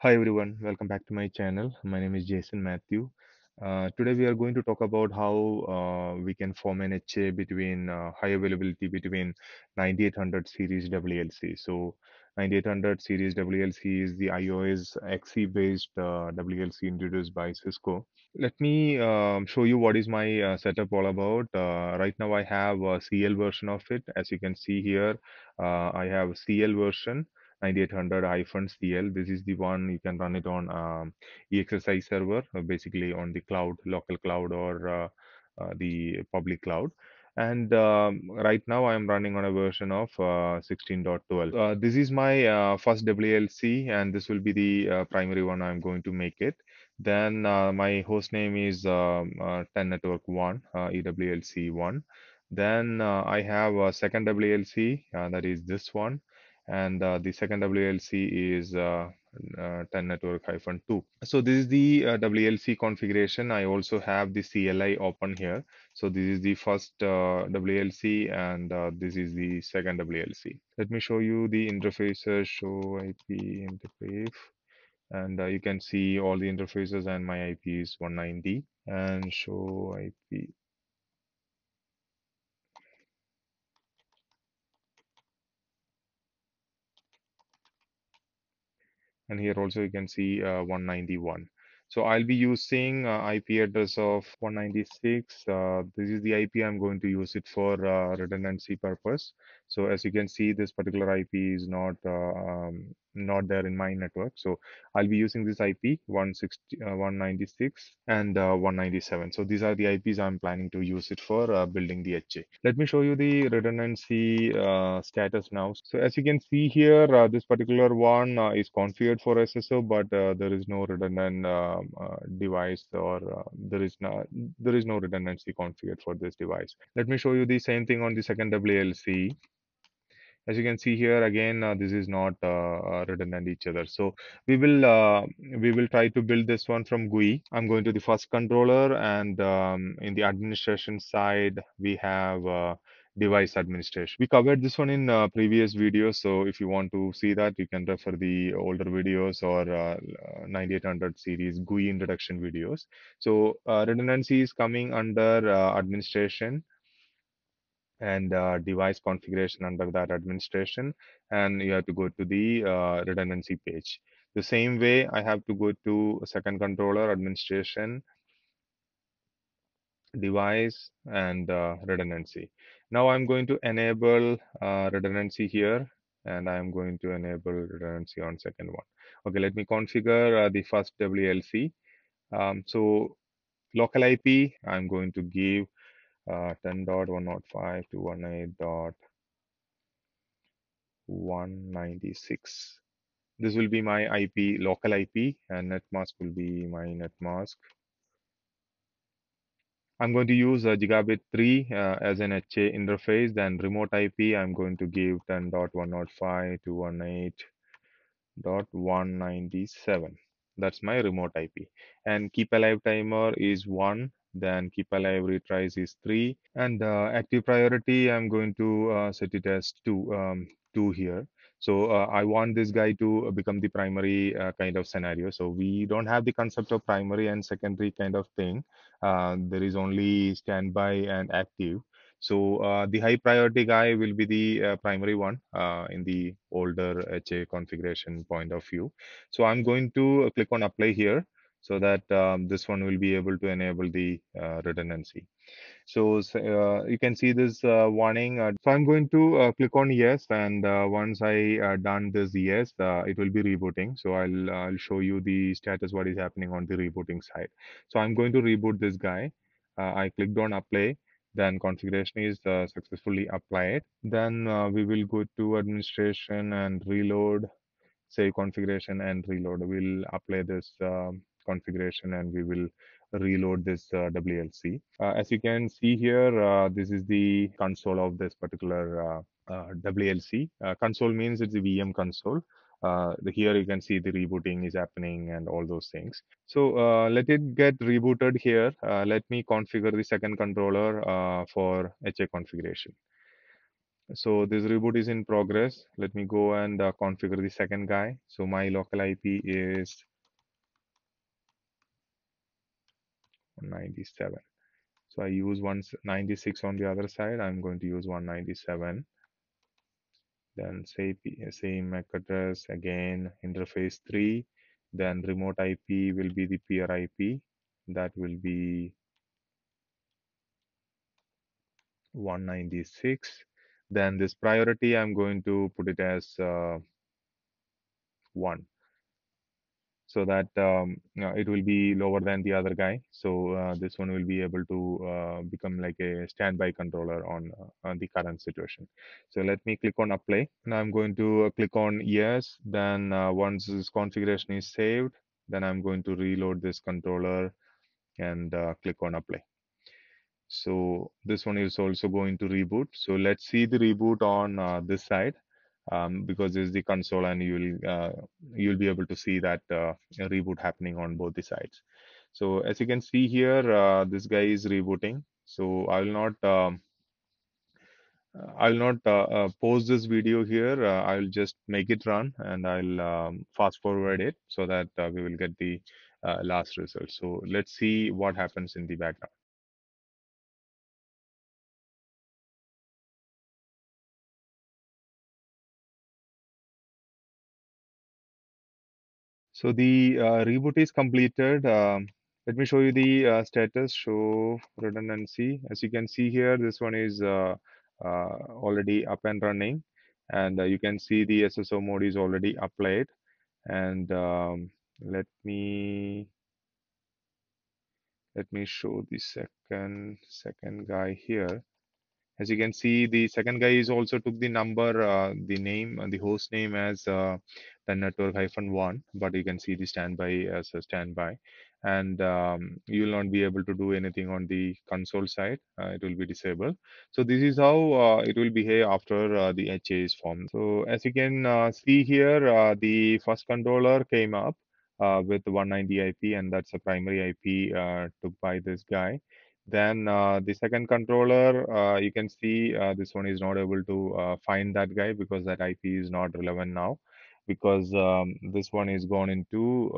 Hi everyone, welcome back to my channel. My name is Jaison Mathew. Today we are going to talk about how we can form an HA between high availability between 9800 series WLC. So 9800 series WLC is the iOS XE based WLC introduced by Cisco. Let me show you what is my setup all about. Right now I have a CL version of it. As you can see here, I have a CL version. 9800-CL. This is the one you can run it on EXSI server, basically on the cloud, local cloud, or the public cloud. And right now I am running on a version of 16.12. This is my first WLC, and this will be the primary one I'm going to make it. Then my host name is 10 network 1, EWLC1. Then I have a second WLC, that is this one. And the second WLC is 10 network -2. So this is the WLC configuration. I also have the CLI open here. So this is the first WLC, and this is the second WLC. Let me show you the interfaces, show IP interface. And you can see all the interfaces, and my IP is 190. And show IP. And here also you can see 191. So I'll be using IP address of 196. This is the IP I'm going to use it for redundancy purpose. So as you can see, this particular IP is not there in my network. So I'll be using this IP 196 and 197. So these are the IPs I'm planning to use it for building the HA. Let me show you the redundancy status now. So as you can see here, this particular one is configured for SSO, but there is no redundant device, or there is no redundancy configured for this device. Let me show you the same thing on the second WLC. As you can see here again, this is not redundant each other. So we will try to build this one from GUI. I'm going to the first controller, and in the administration side we have device administration. We covered this one in previous videos, so if you want to see that, you can refer the older videos or 9800 series GUI introduction videos. So redundancy is coming under administration, and device configuration under that administration, and you have to go to the redundancy page. The same way, I have to go to second controller, administration, device, and redundancy. Now I'm going to enable redundancy here, and I'm going to enable redundancy on second one. Okay, let me configure the first WLC. So local IP, I'm going to give 10.105.218.196. This will be my IP, local IP, and netmask will be my netmask. I'm going to use gigabit 3 as an HA interface. Then remote IP, I'm going to give 10.105.218.197. That's my remote IP. And keep alive timer is 1. Then keep alive retries is 3, and active priority I'm going to set it as 2 here. So I want this guy to become the primary kind of scenario. So we don't have the concept of primary and secondary kind of thing. There is only standby and active. So the high priority guy will be the primary one in the older HA configuration point of view. So I'm going to click on apply here, so that this one will be able to enable the redundancy. So you can see this warning. So I'm going to click on yes, and once I done this yes, it will be rebooting. So I'll show you the status, what is happening on the rebooting side. So I'm going to reboot this guy. I clicked on apply. Then configuration is successfully applied. Then we will go to administration and reload, save configuration and reload. We'll apply this configuration, and we will reload this WLC. As you can see here, this is the console of this particular WLC. Console means it's the VM console. Here you can see the rebooting is happening and all those things. So let it get rebooted here. Let me configure the second controller for HA configuration. So this reboot is in progress. Let me go and configure the second guy. So my local IP is 197. So I use 196 on the other side. I'm going to use 197. Then same MAC address again, interface 3. Then remote IP will be the peer IP. That will be 196. Then this priority, I'm going to put it as 1, so that it will be lower than the other guy. So this one will be able to become like a standby controller on the current situation. So let me click on apply. Now I'm going to click on yes. Then once this configuration is saved, then I'm going to reload this controller and click on apply. So this one is also going to reboot. So let's see the reboot on this side, because this is the console, and you'll be able to see that reboot happening on both the sides. So as you can see here, this guy is rebooting. So I'll not pause this video here. I'll just make it run, and I'll fast forward it so that we will get the last result. So let's see what happens in the background. So the reboot is completed. Let me show you the status, show redundancy. As you can see here, this one is already up and running. And you can see the SSO mode is already applied. And let me show the second guy here. As you can see, the second guy is also took the number, the name, and the host name as the network-1, but you can see the standby as a standby. And you will not be able to do anything on the console side. It will be disabled. So this is how it will behave after the HA is formed. So as you can see here, the first controller came up with 190 IP, and that's the primary IP took by this guy. Then the second controller, you can see this one is not able to find that guy, because that IP is not relevant now, because this one is gone into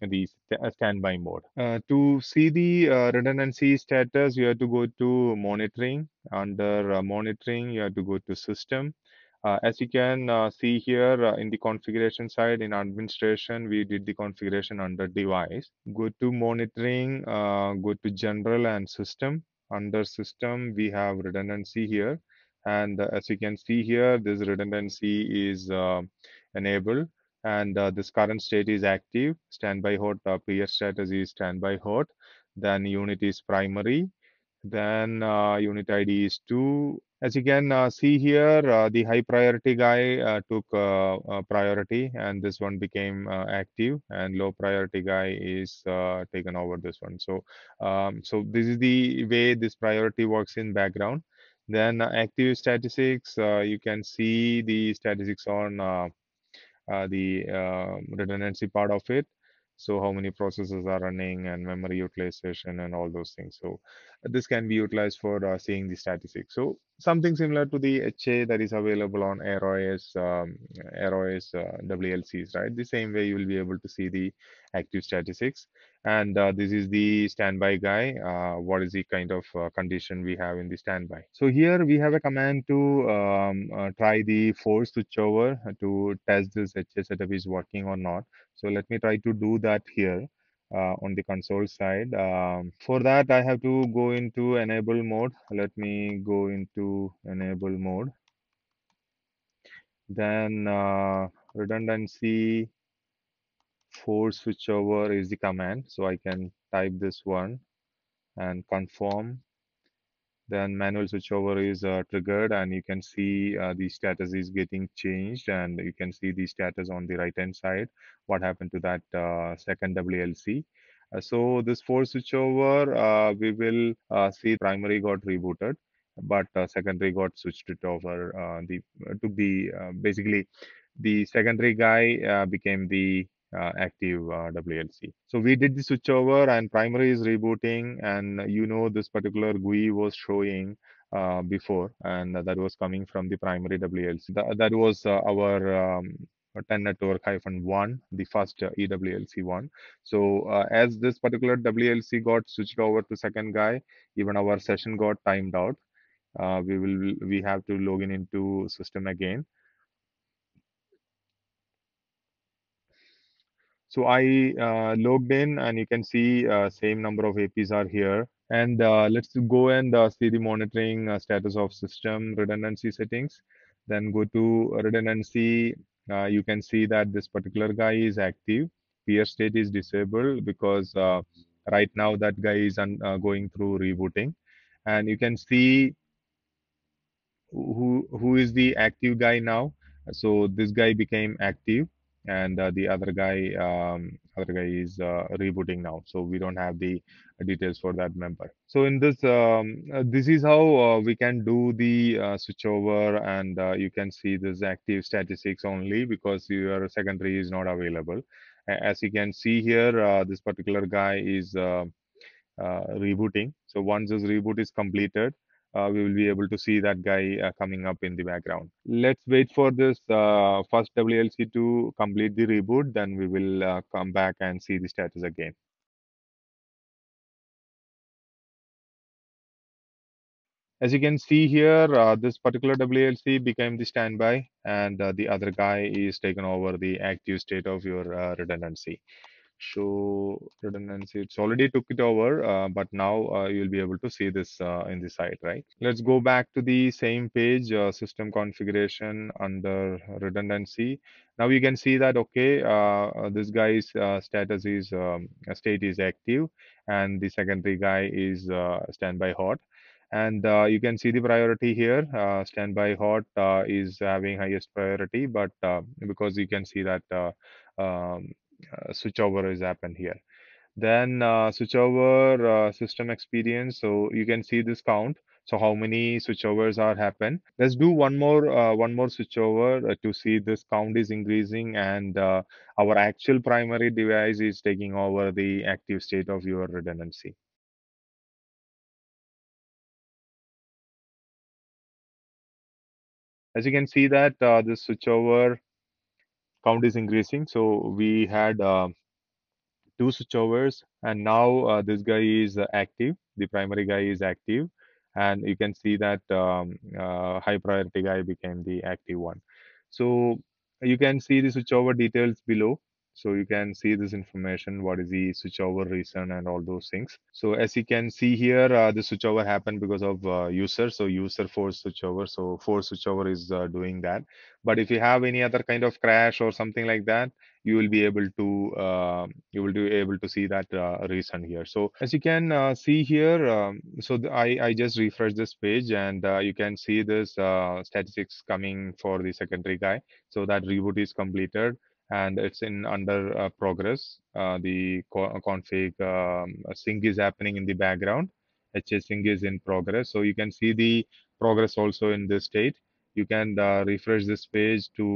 the standby mode. To see the redundancy status, you have to go to monitoring. Under monitoring, you have to go to system. As you can see here in the configuration side, in administration, we did the configuration under device. Go to monitoring, go to general and system. Under system, we have redundancy here. And as you can see here, this redundancy is enabled. And this current state is active. Standby hot, peer status is standby hot. Then unit is primary. Then unit ID is 2. As you can see here, the high priority guy took priority, and this one became active, and low priority guy is taken over this one. So so this is the way this priority works in background. Then active statistics, you can see the statistics on the redundancy part of it. So how many processes are running, and memory utilization, and all those things. So this can be utilized for seeing the statistics. So something similar to the HA that is available on iOS WLCs, right? The same way you will be able to see the active statistics. And this is the standby guy. What is the kind of condition we have in the standby? So here we have a command to try the force switchover to test this HA setup is working or not. So let me try to do that here on the console side. For that, I have to go into enable mode. Let me go into enable mode. Then redundancy force switchover is the command. So I can type this one and confirm. Then manual switchover is triggered, and you can see the status is getting changed, and you can see the status on the right-hand side, what happened to that second WLC. So this force switchover, we will see primary got rebooted, but secondary got switched it over. Basically, the secondary guy became the active WLC. So we did the switchover, and primary is rebooting, and you know this particular GUI was showing before, and that was coming from the primary WLC. That was our 10 network -1, the first EWLC1. So as this particular WLC got switched over to second guy, even our session got timed out. We have to log in into system again. So I logged in, and you can see same number of APs are here. And let's go and see the monitoring status of system redundancy settings. Then go to redundancy. You can see that this particular guy is active. Peer state is disabled because right now that guy is going through rebooting. And you can see who is the active guy now. So this guy became active, and the other guy is rebooting now. So we don't have the details for that member. So in this, this is how we can do the switchover, and you can see this active statistics only because your secondary is not available. As you can see here, this particular guy is rebooting. So once this reboot is completed, we will be able to see that guy coming up in the background. Let's wait for this first WLC to complete the reboot. Then we will come back and see the status again. As you can see here, this particular WLC became the standby, and the other guy is taken over the active state of your redundancy. So redundancy, it's already took it over, but now you'll be able to see this in the site, right? Let's go back to the same page, system configuration under redundancy. Now you can see that, okay, this guy's state is active, and the secondary guy is standby hot. And you can see the priority here. Standby hot is having highest priority, but because you can see that switchover has happened here. Then switchover system experience. So you can see this count. So how many switchovers are happened? Let's do one more switchover to see this count is increasing, and our actual primary device is taking over the active state of your redundancy. As you can see that the switchover count is increasing. So we had two switchovers, and now this guy is active. The primary guy is active, and you can see that high priority guy became the active one. So you can see the switchover details below. So you can see this information, what is the switchover reason and all those things. So as you can see here, the switchover happened because of user. So user force switchover. So force switchover is doing that. But if you have any other kind of crash or something like that, you will be able to see that reason here. So as you can see here, I just refreshed this page, and you can see this statistics coming for the secondary guy. So that reboot is completed, and it's in under progress. The config sync is happening in the background. HA sync is in progress. So you can see the progress also in this state. You can refresh this page to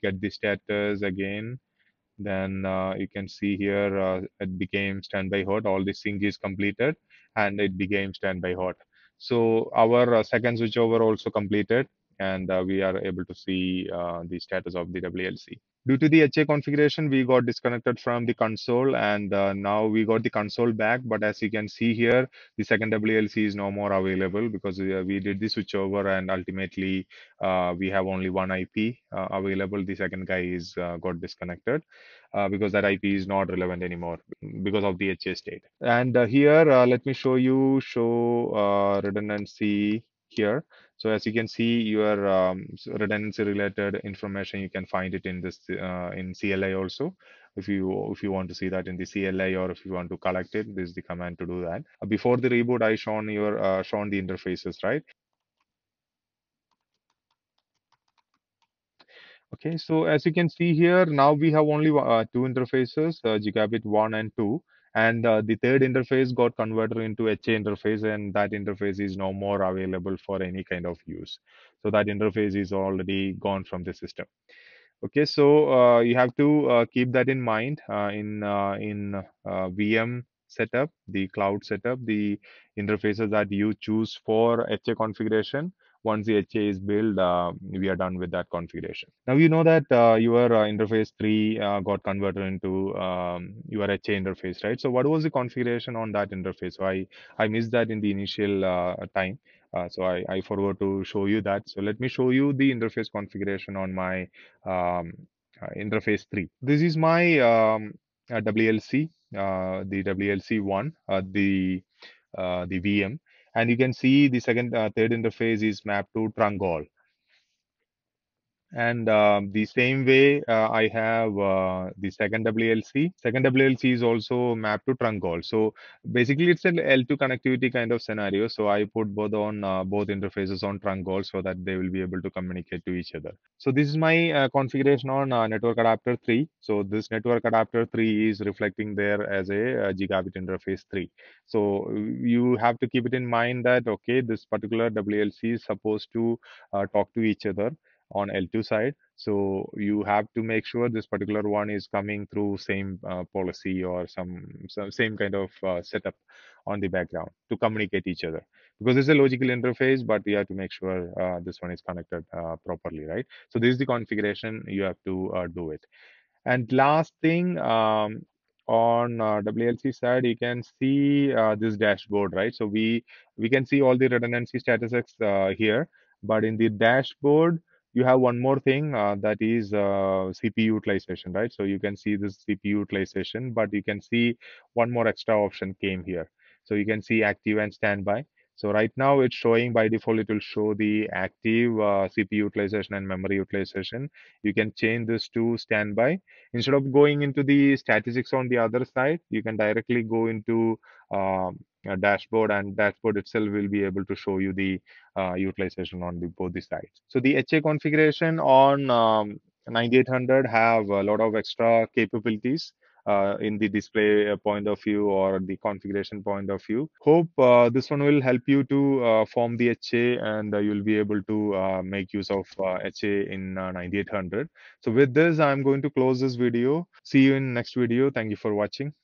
get the status again. Then you can see here, it became standby hot. All the sync is completed, and it became standby hot. So our second switchover also completed, and we are able to see the status of the WLC. Due to the HA configuration, we got disconnected from the console, and now we got the console back. But as you can see here, the second WLC is no more available because we did the switchover, and ultimately we have only one IP available. The second guy is got disconnected because that IP is not relevant anymore because of the HA state. And here, let me show redundancy here. So as you can see, your redundancy related information, you can find it in this in CLI also. If you want to see that in the CLI, or if you want to collect it, this is the command to do that. Before the reboot, I shown the interfaces, right? Okay, so as you can see here, now we have only two interfaces, gigabit 1 and 2. And the third interface got converted into HA interface, and that interface is no more available for any kind of use. So that interface is already gone from the system. Okay, so you have to keep that in mind in VM setup, the cloud setup, the interfaces that you choose for HA configuration. Once the HA is built, we are done with that configuration. Now you know that your interface 3 got converted into your HA interface, right? So what was the configuration on that interface? So I missed that in the initial time. So I forgot to show you that. So let me show you the interface configuration on my interface 3. This is my WLC, the WLC1, the VM. And you can see the second, third interface is mapped to trunk all. And the same way, I have the second WLC. Second WLC is also mapped to trunk all. So basically, it's an L2 connectivity kind of scenario. So I put both on both interfaces on trunk all so that they will be able to communicate to each other. So this is my configuration on network adapter 3. So this network adapter 3 is reflecting there as a gigabit interface 3. So you have to keep it in mind that, okay, this particular WLC is supposed to talk to each other on L2 side. So you have to make sure this particular one is coming through same policy or some same kind of setup on the background to communicate each other, because it's a logical interface, but you have to make sure this one is connected properly, right? So this is the configuration you have to do it. And last thing, on WLC side, you can see this dashboard, right? So we can see all the redundancy statistics here, but in the dashboard, you have one more thing that is CPU utilization, right? So you can see this CPU utilization, but you can see one more extra option came here. So you can see active and standby. So right now it's showing, by default, it will show the active CPU utilization and memory utilization. You can change this to standby. Instead of going into the statistics on the other side, you can directly go into a dashboard, and dashboard itself will be able to show you the utilization on both the sides. So the HA configuration on 9800 have a lot of extra capabilities in the display point of view or the configuration point of view. Hope this one will help you to form the HA, and you'll be able to make use of HA in 9800. So with this, I'm going to close this video. See you in next video. Thank you for watching.